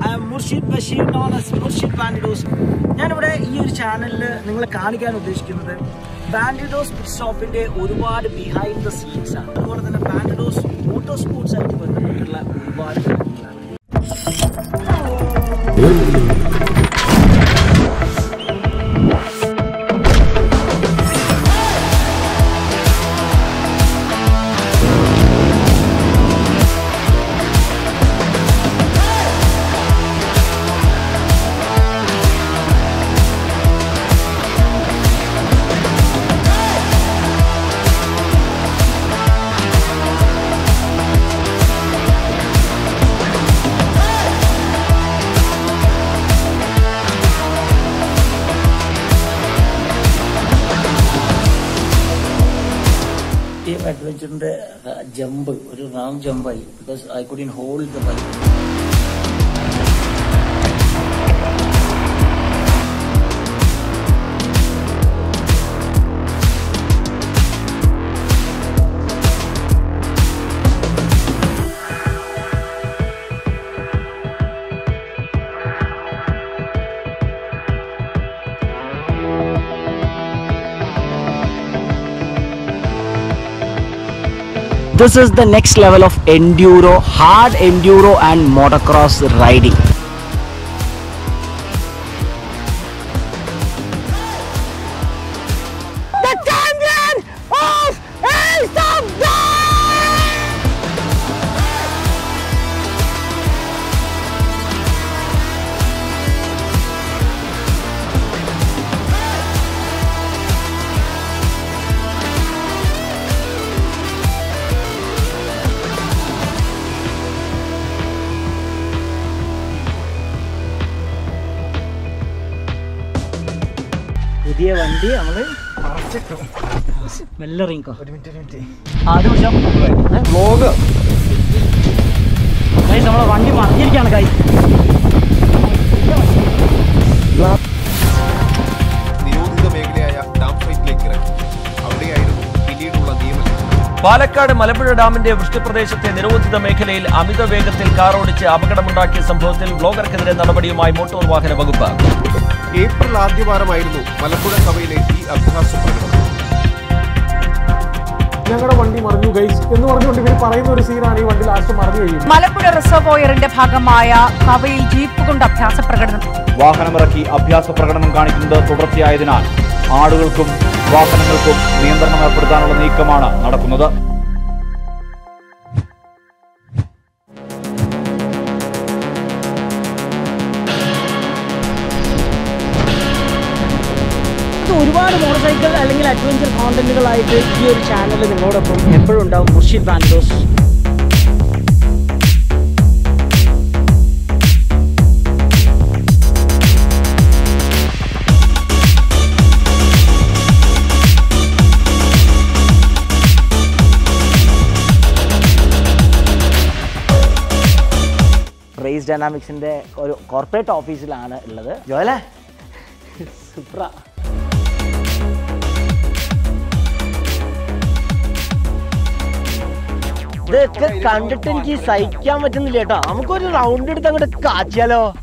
I am Murshid Bashir, known as Murshid Bandidos. I am here this channel. You will see the Bandidos Pit Stop in the behind the scenes. That is the Bandidos auto sports. Adventure in the jump, round jump because I couldn't hold the bike. This is the next level of enduro, hard enduro and motocross riding. This is the first time we have to do this. That's the vlog. Guys, we have to do this. April ആദ്യവാരമായിരുന്നു Malappuram സഭയിലേക്ക് അഭ്യാസ പ്രകടനം. ഞങ്ങളുടെ വണ്ടി മറിഞ്ഞു guys എന്ന് പറഞ്ഞുകൊണ്ട് ഇവർ പറയുന്ന ഒരു സീനാണ് ഈ വണ്ടി ലാസ്റ്റ് മറിഞ്ഞു കഴിയുന്നത്. മലപ്പുറം റിസർവോയറിന്റെ ഭാഗമായ കവയിൽ ജീപ്പ് കൊണ്ട് അഭ്യാസ പ്രകടനം. വാഹനമിറക്കി അഭ്യാസ പ്രകടനം കാണിക്കുന്നത് തുടർച്ചയായതിനാൽ ആളുകൾക്കും വാഹനങ്ങൾക്കും നിയന്ത്രണം ഏർപ്പെടുത്താനുള്ള നീക്കമാണ് നടക്കുന്നത്. Motorcycle adventure content channel in the Murshid Bandidos. Race Dynamics in the corporate office. Joel? Supra. The content is later. I'm going to round it down to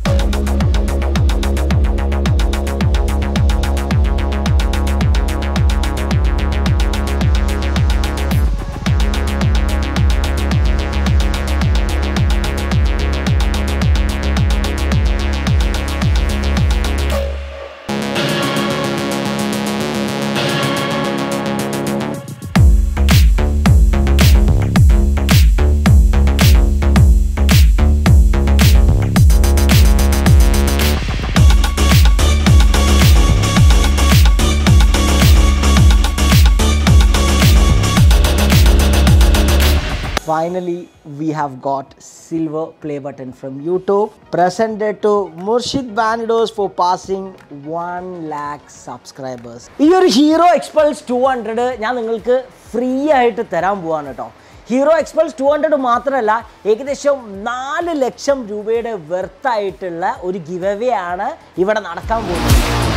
finally, we have got silver play button from YouTube. Presented to Murshid Bandidos for passing 1 lakh subscribers. This Hero Expulse 200 is free. Hero Expulse 200 is 4 lakh rupees worth of giveaway.